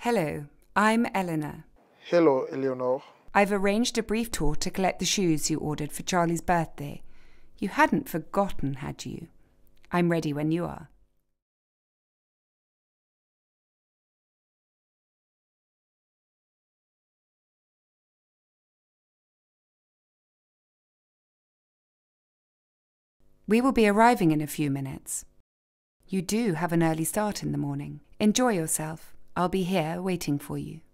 Hello, I'm Eleanor. Hello, Eleanor. I've arranged a brief tour to collect the shoes you ordered for Charlie's birthday. You hadn't forgotten, had you? I'm ready when you are. We will be arriving in a few minutes. You do have an early start in the morning. Enjoy yourself. I'll be here waiting for you.